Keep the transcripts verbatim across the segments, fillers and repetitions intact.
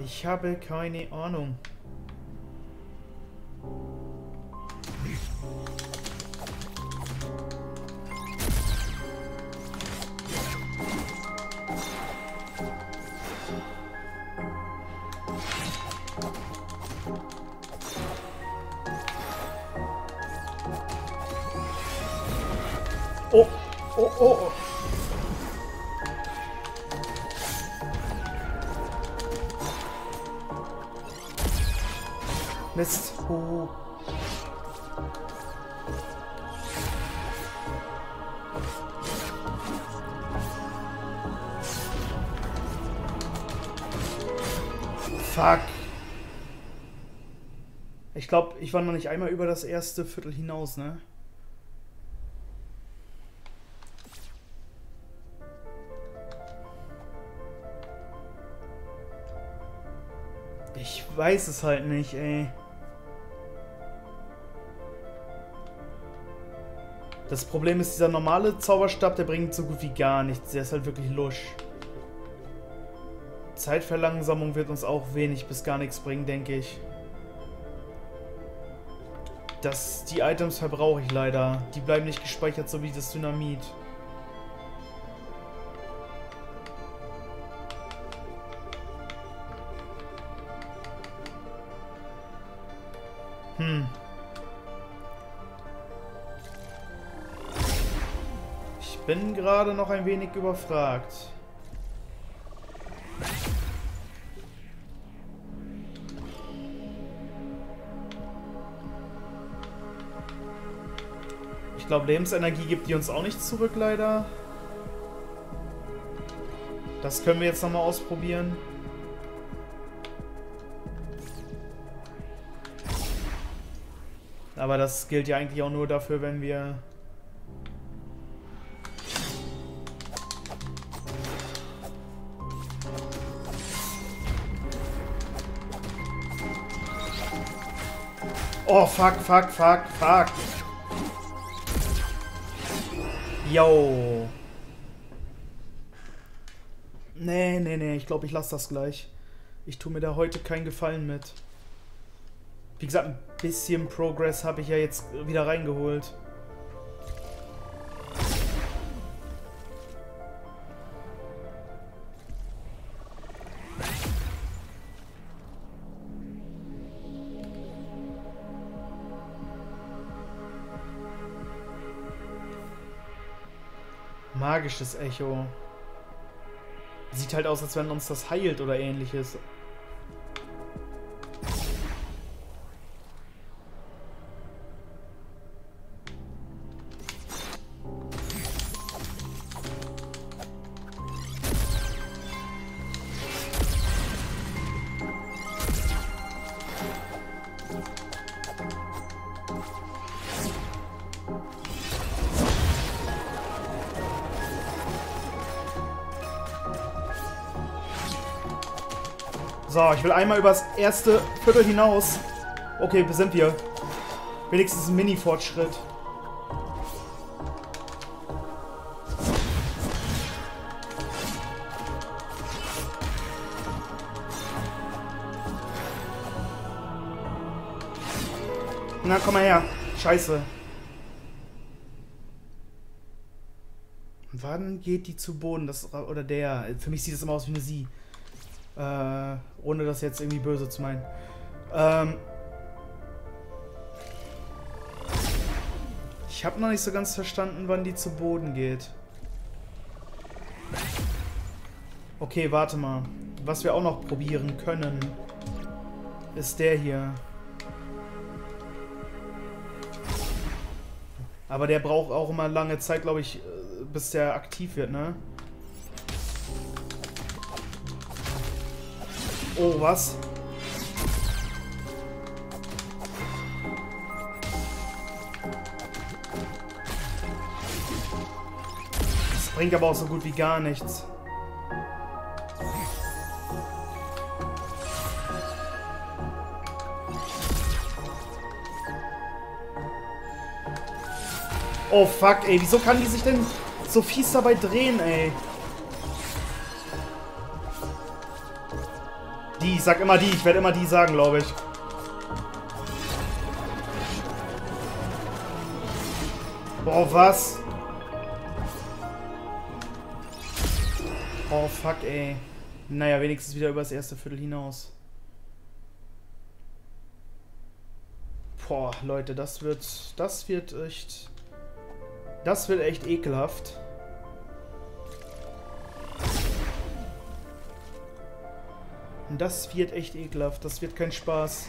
Ich habe keine Ahnung. Oh, oh, oh, oh. Mist. Oh. Fuck. Ich glaube, ich war noch nicht einmal über das erste Viertel hinaus, ne? Ich weiß es halt nicht, ey. Das Problem ist, dieser normale Zauberstab, der bringt so gut wie gar nichts. Der ist halt wirklich lusch. Zeitverlangsamung wird uns auch wenig bis gar nichts bringen, denke ich. Das, die Items verbrauche ich leider. Die bleiben nicht gespeichert, so wie das Dynamit. Hm. Ich bin gerade noch ein wenig überfragt. Ich glaube, Lebensenergie gibt die uns auch nicht zurück, leider. Das können wir jetzt nochmal ausprobieren. Aber das gilt ja eigentlich auch nur dafür, wenn wir... Oh, fuck, fuck, fuck, fuck. Yo. Nee, nee, nee, ich glaube, ich lasse das gleich. Ich tue mir da heute keinen Gefallen mit. Wie gesagt, ein bisschen Progress habe ich ja jetzt wieder reingeholt. Magisches Echo. Sieht halt aus, als wenn uns das heilt oder ähnliches. So, ich will einmal übers erste Viertel hinaus. Okay, wir sind hier. Wenigstens ein Mini-Fortschritt. Na, komm mal her. Scheiße. Wann geht die zu Boden? Das, oder der? Für mich sieht das immer aus wie eine Sie. Äh, ohne das jetzt irgendwie böse zu meinen. Ähm, ich habe noch nicht so ganz verstanden, wann die zu Boden geht. Okay, warte mal. Was wir auch noch probieren können, ist der hier. Aber der braucht auch immer lange Zeit, glaube ich, bis der aktiv wird, ne? Oh, was? Das bringt aber auch so gut wie gar nichts. Oh, fuck, ey. Wieso kann die sich denn so fies dabei drehen, ey? Die, ich sag immer die. Ich werde immer die sagen, glaube ich. Boah, was? Oh, fuck, ey. Naja, wenigstens wieder über das erste Viertel hinaus. Boah, Leute, das wird... Das wird echt... Das wird echt ekelhaft. Das wird echt ekelhaft. Das wird kein Spaß.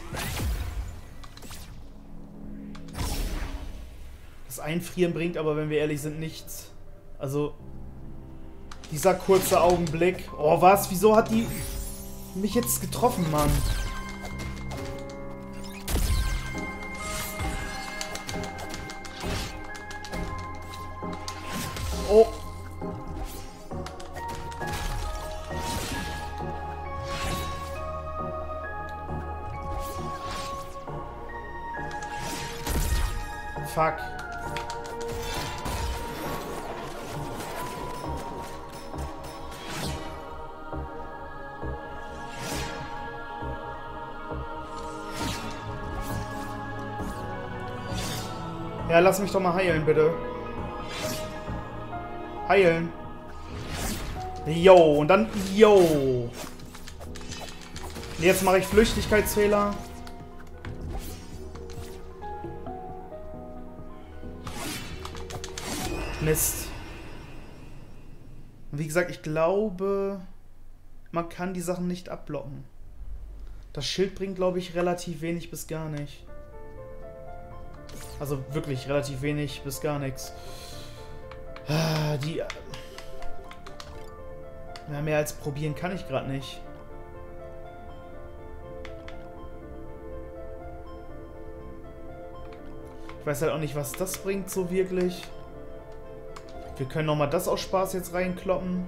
Das Einfrieren bringt aber, wenn wir ehrlich sind, nichts. Also... Dieser kurze Augenblick. Oh, was? Wieso hat die mich jetzt getroffen, Mann? Oh. Fuck. Ja, lass mich doch mal heilen, bitte. Heilen. Yo, und dann... Yo. Jetzt mache ich Flüchtigkeitsfehler. Mist. Wie gesagt, ich glaube, man kann die Sachen nicht abblocken. Das Schild bringt, glaube ich, relativ wenig bis gar nicht. Also wirklich relativ wenig bis gar nichts. Die... Na, mehr als probieren kann ich gerade nicht. Ich weiß halt auch nicht, was das bringt so wirklich. Wir können nochmal das aus Spaß jetzt reinkloppen.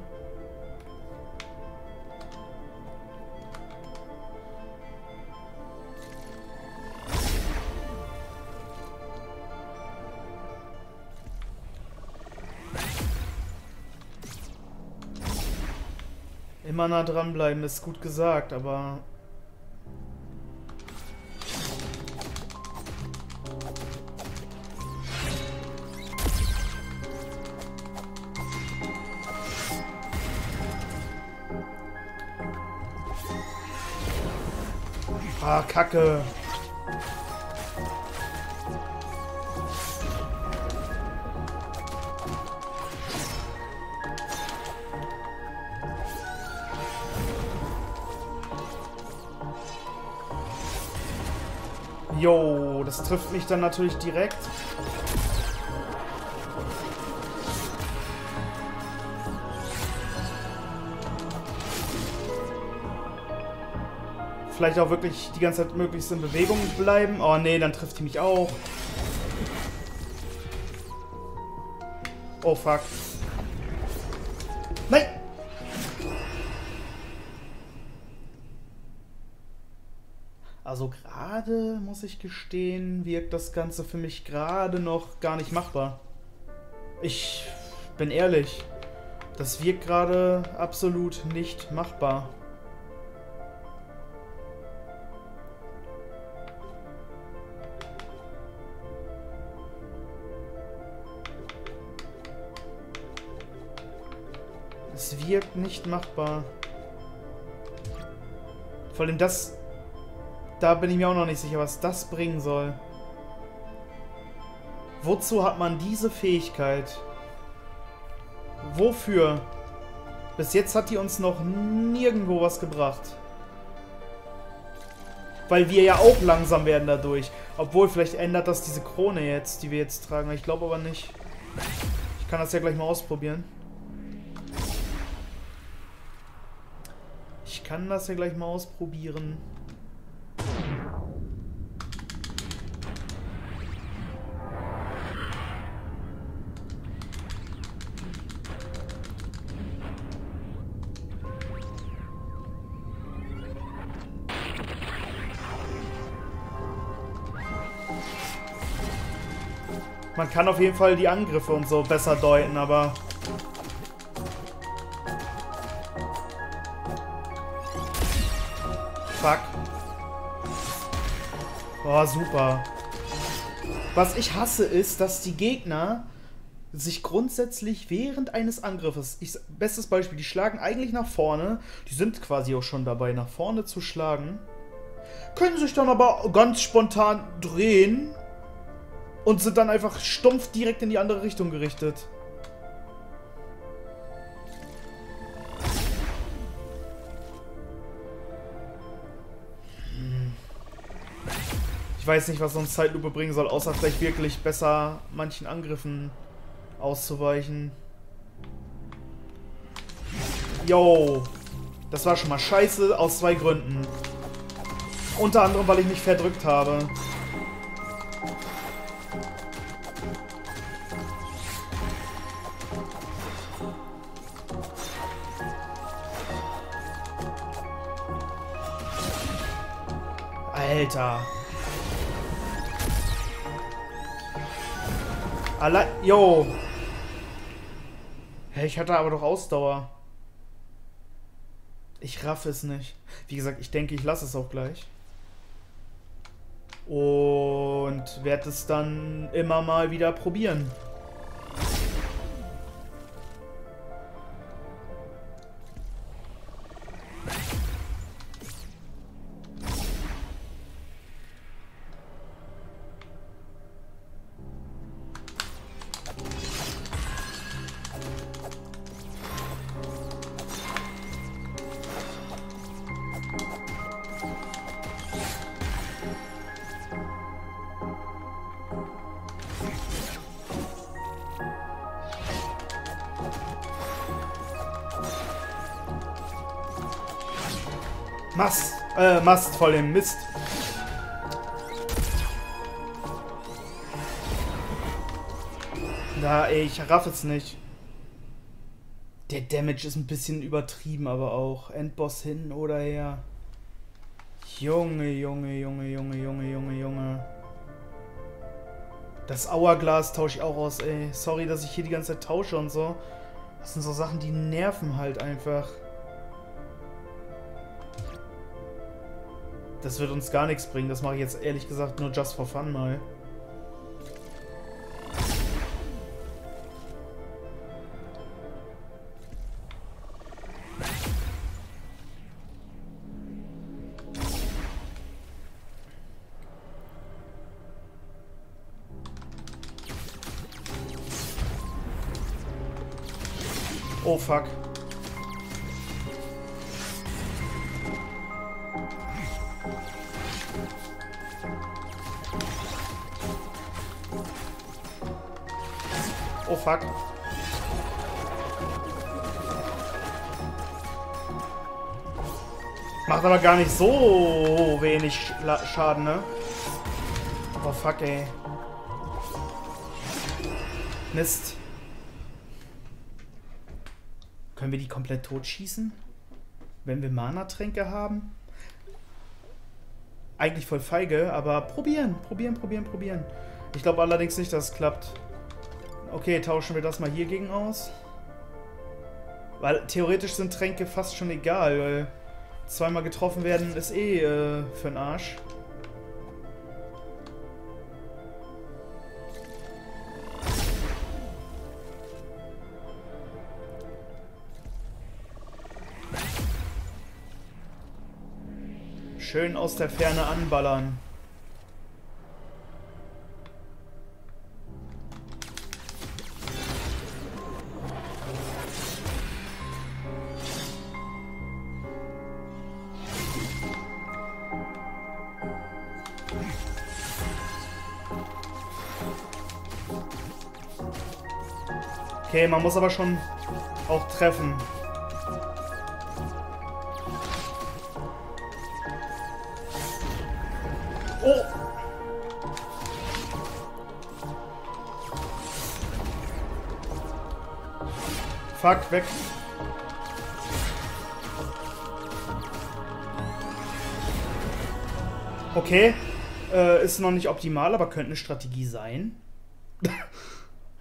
Immer nah dranbleiben ist gut gesagt, aber... Ah, Kacke. Jo, das trifft mich dann natürlich direkt. Vielleicht auch wirklich die ganze Zeit möglichst in Bewegung bleiben. Oh nee, dann trifft die mich auch. Oh fuck. Nein! Also gerade, muss ich gestehen, wirkt das Ganze für mich gerade noch gar nicht machbar. Ich bin ehrlich, das wirkt gerade absolut nicht machbar. Es wirkt nicht machbar. Vor allem das... Da bin ich mir auch noch nicht sicher, was das bringen soll. Wozu hat man diese Fähigkeit? Wofür? Bis jetzt hat die uns noch nirgendwo was gebracht. Weil wir ja auch langsam werden dadurch. Obwohl, vielleicht ändert das diese Krone jetzt, die wir jetzt tragen. Ich glaube aber nicht. Ich kann das ja gleich mal ausprobieren. Ich kann das ja gleich mal ausprobieren. Man kann auf jeden Fall die Angriffe und so besser deuten, aber... Fuck. Boah, super. Was ich hasse ist, dass die Gegner sich grundsätzlich während eines Angriffes, ich, bestes Beispiel, die schlagen eigentlich nach vorne, die sind quasi auch schon dabei, nach vorne zu schlagen, können sich dann aber ganz spontan drehen und sind dann einfach stumpf direkt in die andere Richtung gerichtet. Ich weiß nicht, was so eine Zeitlupe bringen soll, außer vielleicht wirklich besser manchen Angriffen auszuweichen. Yo, das war schon mal scheiße aus zwei Gründen. Unter anderem, weil ich mich verdrückt habe. Alter. Alle... Yo. Hä, ich hatte aber doch Ausdauer. Ich raff es nicht. Wie gesagt, ich denke, ich lasse es auch gleich. Und werde es dann immer mal wieder probieren. Mast, äh, Mast voll im Mist. Na, ey, ich raff es nicht. Der Damage ist ein bisschen übertrieben, aber auch. Endboss hin oder her. Junge, Junge, Junge, Junge, Junge, Junge, Junge. Das Hourglas tausche ich auch aus, ey. Sorry, dass ich hier die ganze Zeit tausche und so. Das sind so Sachen, die nerven halt einfach. Das wird uns gar nichts bringen. Das mache ich jetzt ehrlich gesagt nur just for fun mal. Oh fuck. Oh fuck. Macht aber gar nicht so wenig Schaden, ne? Oh fuck, ey. Mist. Können wir die komplett totschießen? Wenn wir Mana-Tränke haben? Eigentlich voll feige, aber probieren, probieren, probieren, probieren. Ich glaube allerdings nicht, dass es klappt. Okay, tauschen wir das mal hier gegen aus. Weil theoretisch sind Tränke fast schon egal, weil zweimal getroffen werden ist eh äh, für den Arsch. Schön aus der Ferne anballern. Okay, man muss aber schon auch treffen. Oh! Fuck, weg. Okay, äh, ist noch nicht optimal, aber könnte eine Strategie sein.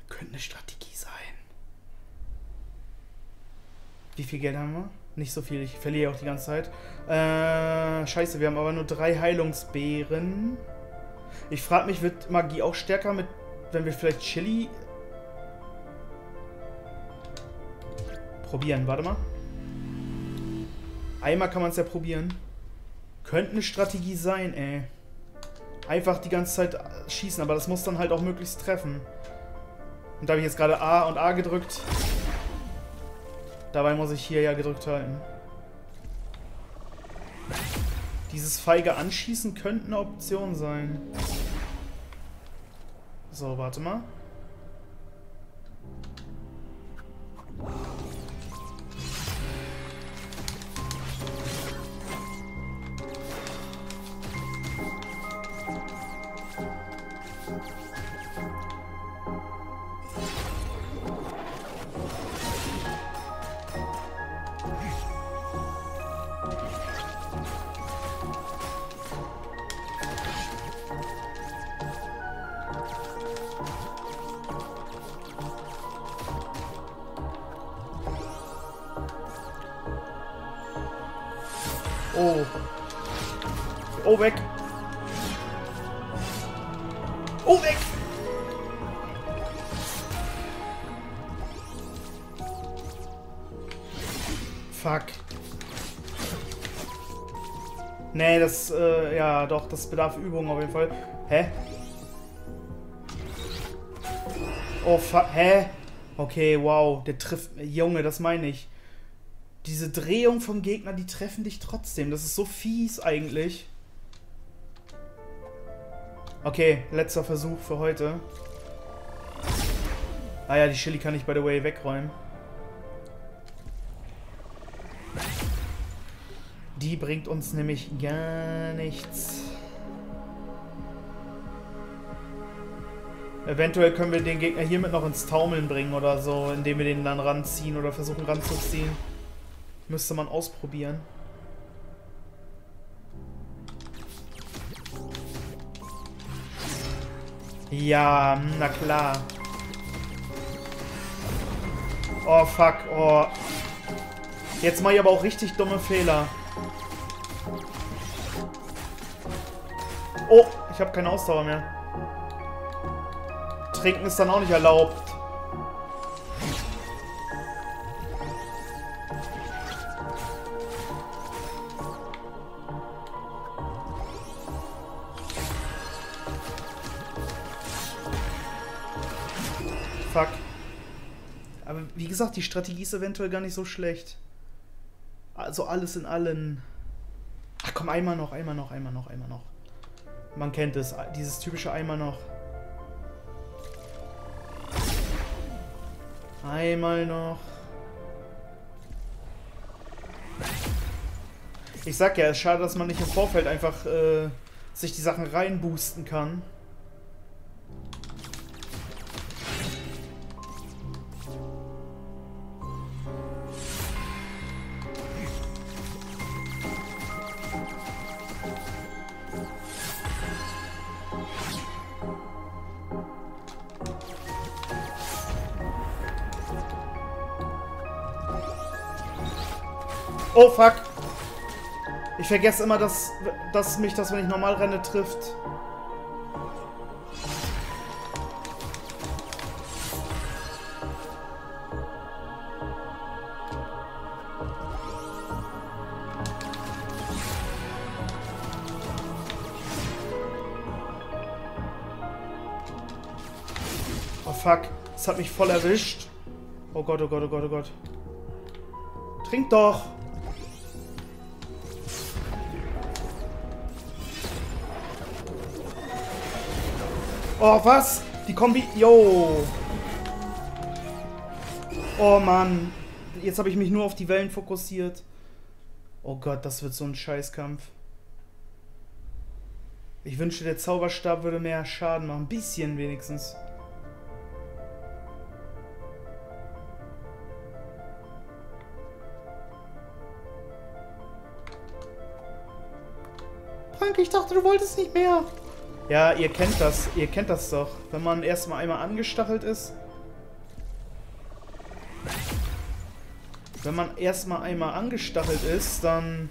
Könnte eine Strategie sein. Wie viel Geld haben wir? nicht so viel. Ich verliere auch die ganze Zeit. Äh, scheiße, wir haben aber nur drei Heilungsbeeren. Ich frage mich, wird Magie auch stärker, mit, wenn wir vielleicht Chili probieren? Warte mal. Einmal kann man es ja probieren. Könnte eine Strategie sein, ey. Einfach die ganze Zeit schießen, aber das muss dann halt auch möglichst treffen. Und da habe ich jetzt gerade A und A gedrückt. Dabei muss ich hier ja gedrückt halten. Dieses feige Anschießen könnte eine Option sein. So, warte mal. Oh. Oh, weg. Oh, weg. Fuck. Nee, das, äh, ja, doch, das bedarf Übung auf jeden Fall. Hä? Oh, fuck, hä? Okay, wow, der trifft, Junge, das meine ich. Diese Drehung vom Gegner, die treffen dich trotzdem. Das ist so fies eigentlich. Okay, letzter Versuch für heute. Ah ja, die Chili kann ich, by the way, wegräumen. Die bringt uns nämlich gar nichts. Eventuell können wir den Gegner hiermit noch ins Taumeln bringen oder so, indem wir den dann ranziehen oder versuchen ranzuziehen. Müsste man ausprobieren. Ja, na klar. Oh, fuck. Oh. Jetzt mache ich aber auch richtig dumme Fehler. Oh, ich habe keine Ausdauer mehr. Trinken ist dann auch nicht erlaubt. Fuck. Aber wie gesagt, die Strategie ist eventuell gar nicht so schlecht. Also alles in allem. Ach komm, einmal noch, einmal noch, einmal noch, einmal noch. Man kennt es, dieses typische einmal noch. Einmal noch. Ich sag ja, es ist schade, dass man nicht im Vorfeld einfach äh, sich die Sachen reinboosten kann. Oh, fuck. Ich vergesse immer, dass, dass mich das, wenn ich normal renne, trifft. Oh, fuck. Das hat mich voll erwischt. Oh Gott, oh Gott, oh Gott, oh Gott. Trink doch. Oh, was? Die Kombi... Yo! Oh, Mann. Jetzt habe ich mich nur auf die Wellen fokussiert. Oh Gott, das wird so ein Scheißkampf. Ich wünschte, der Zauberstab würde mehr Schaden machen. Ein bisschen wenigstens. Frank, ich dachte, du wolltest nicht mehr. Ja, ihr kennt das. Ihr kennt das doch. Wenn man erstmal einmal angestachelt ist. wenn man erstmal einmal angestachelt ist, dann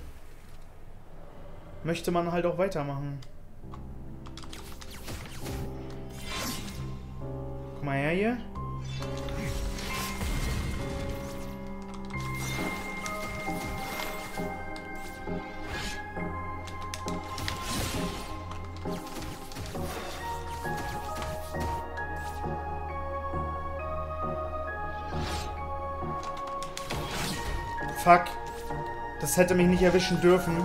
möchte man halt auch weitermachen. Guck mal her hier. Fuck. Das hätte mich nicht erwischen dürfen.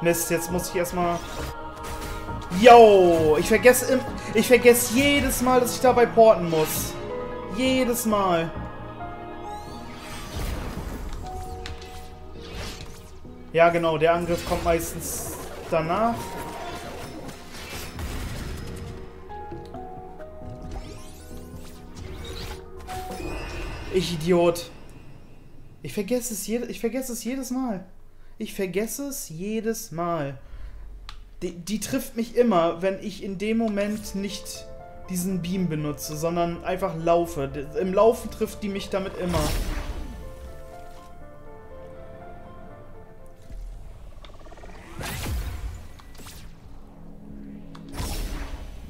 Mist, jetzt muss ich erstmal... Yo! Ich vergesse im... Ich vergesse jedes Mal, dass ich dabei porten muss. Jedes Mal. Ja, genau. Der Angriff kommt meistens danach. Ich Idiot. Ich vergesse es, je ich vergesse es jedes Mal. Ich vergesse es jedes Mal. Die, die trifft mich immer, wenn ich in dem Moment nicht diesen Beam benutze, sondern einfach laufe. Im Laufen trifft die mich damit immer.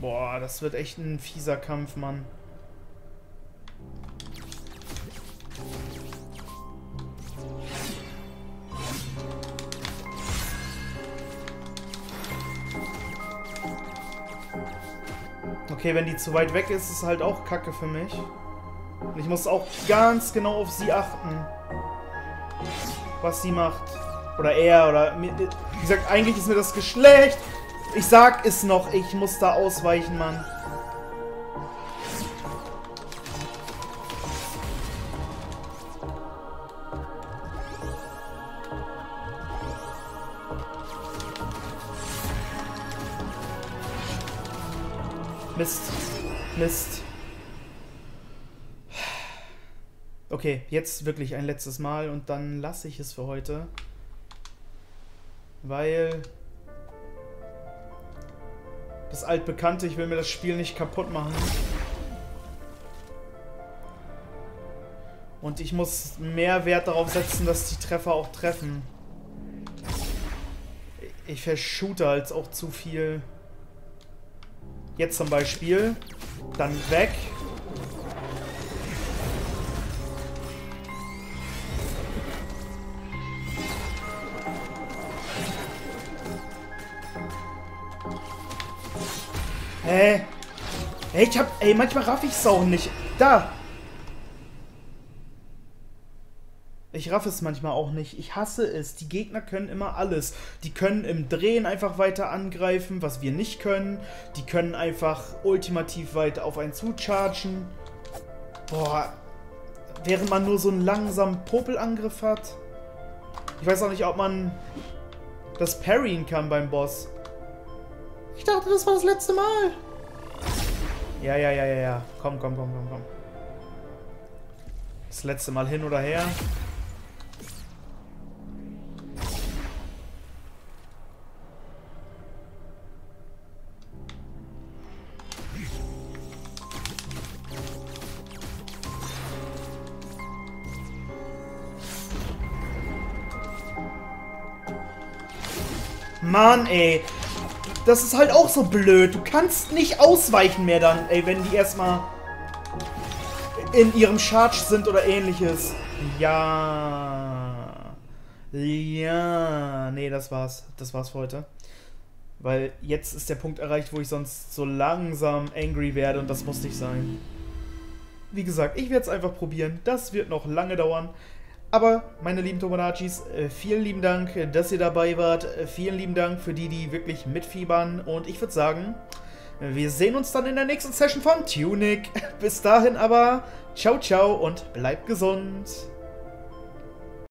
Boah, das wird echt ein fieser Kampf, Mann. Okay, wenn die zu weit weg ist, ist es halt auch Kacke für mich. Und ich muss auch ganz genau auf sie achten. Was sie macht. Oder er, oder... Mir, wie gesagt, eigentlich ist mir das Geschlecht. Ich sag es noch, ich muss da ausweichen, Mann. Mist. Mist. Okay, jetzt wirklich ein letztes Mal und dann lasse ich es für heute. Weil... Das Altbekannte, ich will mir das Spiel nicht kaputt machen. Und ich muss mehr Wert darauf setzen, dass die Treffer auch treffen. Ich verschoote als auch zu viel... Jetzt zum Beispiel. Dann weg. Hä? Hey, ich hab... Ey, manchmal raff ich's auch nicht. Da! Ich raff es manchmal auch nicht. Ich hasse es. Die Gegner können immer alles. Die können im Drehen einfach weiter angreifen, was wir nicht können. Die können einfach ultimativ weit auf einen zuchargen. Boah. Während man nur so einen langsamen Popelangriff hat. Ich weiß auch nicht, ob man das parryen kann beim Boss. Ich dachte, das war das letzte Mal. Ja, ja, ja, ja, ja. Komm, komm, komm, komm, komm. Das letzte Mal hin oder her. Mann, ey. Das ist halt auch so blöd. Du kannst nicht ausweichen mehr dann, ey, wenn die erstmal in ihrem Charge sind oder ähnliches. Ja. Ja. Nee, das war's. Das war's für heute. Weil jetzt ist der Punkt erreicht, wo ich sonst so langsam angry werde und das muss nicht sein. Wie gesagt, ich werde es einfach probieren. Das wird noch lange dauern. Aber, meine lieben Tomonachis, vielen lieben Dank, dass ihr dabei wart. Vielen lieben Dank für die, die wirklich mitfiebern. Und ich würde sagen, wir sehen uns dann in der nächsten Session von Tunic. Bis dahin aber, ciao, ciao und bleibt gesund.